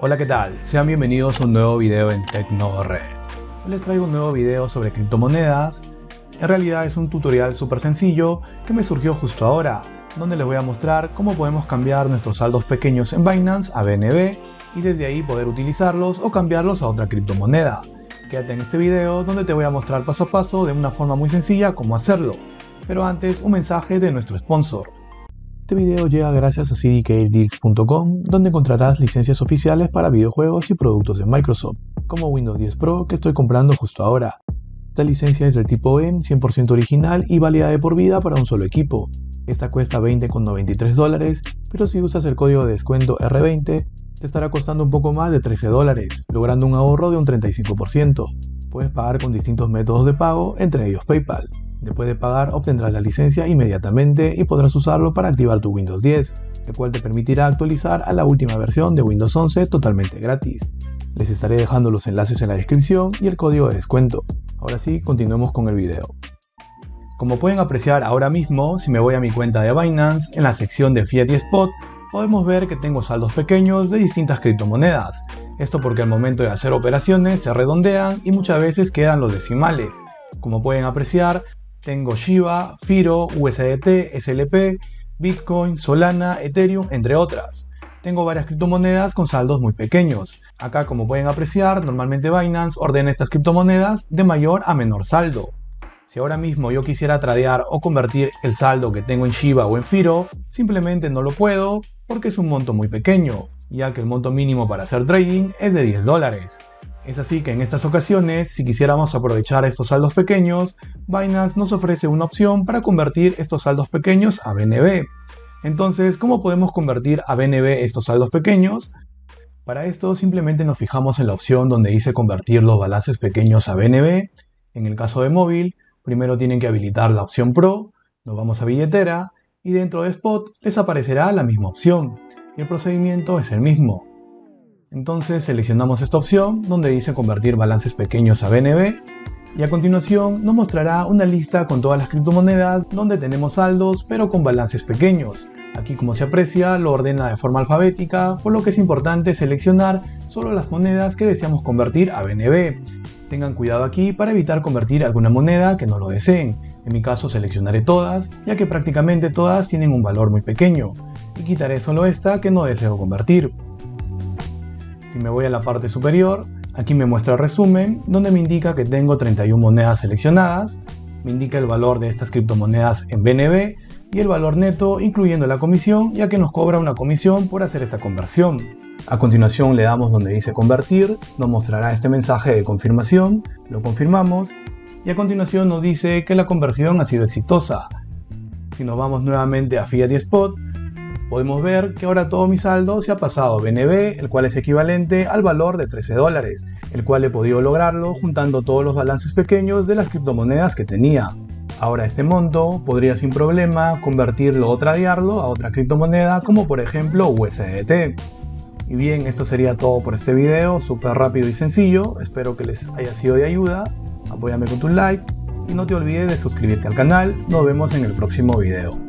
Hola, ¿qué tal? Sean bienvenidos a un nuevo video en TecnoRed. Hoy les traigo un nuevo video sobre criptomonedas. En realidad es un tutorial súper sencillo que me surgió justo ahora, donde les voy a mostrar cómo podemos cambiar nuestros saldos pequeños en Binance a BNB y desde ahí poder utilizarlos o cambiarlos a otra criptomoneda. Quédate en este video donde te voy a mostrar paso a paso de una forma muy sencilla cómo hacerlo. Pero antes, un mensaje de nuestro sponsor. Este video llega gracias a cdkeysdeals.com, donde encontrarás licencias oficiales para videojuegos y productos de Microsoft, como Windows 10 Pro que estoy comprando justo ahora. Esta licencia es del tipo OEM, 100% original y válida de por vida para un solo equipo. Esta cuesta $20.93, pero si usas el código de descuento R20, te estará costando un poco más de $13, logrando un ahorro de un 35%. Puedes pagar con distintos métodos de pago, entre ellos PayPal. Después de pagar, obtendrás la licencia inmediatamente y podrás usarlo para activar tu Windows 10, el cual te permitirá actualizar a la última versión de Windows 11 totalmente gratis. Les estaré dejando los enlaces en la descripción y el código de descuento. Ahora sí, continuemos con el video. Como pueden apreciar ahora mismo, si me voy a mi cuenta de Binance, en la sección de Fiat y Spot, podemos ver que tengo saldos pequeños de distintas criptomonedas. Esto porque al momento de hacer operaciones se redondean y muchas veces quedan los decimales. Como pueden apreciar, tengo Shiba, FIRO, USDT, SLP, Bitcoin, Solana, Ethereum, entre otras. Tengo varias criptomonedas con saldos muy pequeños. Acá, como pueden apreciar, normalmente Binance ordena estas criptomonedas de mayor a menor saldo. Si ahora mismo yo quisiera tradear o convertir el saldo que tengo en Shiba o en FIRO, simplemente no lo puedo porque es un monto muy pequeño, ya que el monto mínimo para hacer trading es de $10. Es así que en estas ocasiones, si quisiéramos aprovechar estos saldos pequeños, Binance nos ofrece una opción para convertir estos saldos pequeños a BNB. Entonces, ¿cómo podemos convertir a BNB estos saldos pequeños? Para esto simplemente nos fijamos en la opción donde dice convertir los balances pequeños a BNB. En el caso de móvil, primero tienen que habilitar la opción Pro, nos vamos a billetera y dentro de Spot les aparecerá la misma opción y el procedimiento es el mismo. Entonces seleccionamos esta opción donde dice convertir balances pequeños a BNB y a continuación nos mostrará una lista con todas las criptomonedas donde tenemos saldos pero con balances pequeños. Aquí, como se aprecia, lo ordena de forma alfabética, por lo que es importante seleccionar solo las monedas que deseamos convertir a BNB. Tengan cuidado aquí para evitar convertir alguna moneda que no lo deseen. En mi caso seleccionaré todas, ya que prácticamente todas tienen un valor muy pequeño, y quitaré solo esta que no deseo convertir. Si me voy a la parte superior, aquí me muestra el resumen, donde me indica que tengo 31 monedas seleccionadas, me indica el valor de estas criptomonedas en BNB y el valor neto incluyendo la comisión, ya que nos cobra una comisión por hacer esta conversión. A continuación le damos donde dice convertir, nos mostrará este mensaje de confirmación, lo confirmamos y a continuación nos dice que la conversión ha sido exitosa. Si nos vamos nuevamente a Fiat y Spot, podemos ver que ahora todo mi saldo se ha pasado a BNB, el cual es equivalente al valor de $13, el cual he podido lograrlo juntando todos los balances pequeños de las criptomonedas que tenía. Ahora este monto podría sin problema convertirlo o tradearlo a otra criptomoneda como por ejemplo USDT. Y bien, esto sería todo por este video, súper rápido y sencillo, espero que les haya sido de ayuda, apóyame con tu like y no te olvides de suscribirte al canal, nos vemos en el próximo video.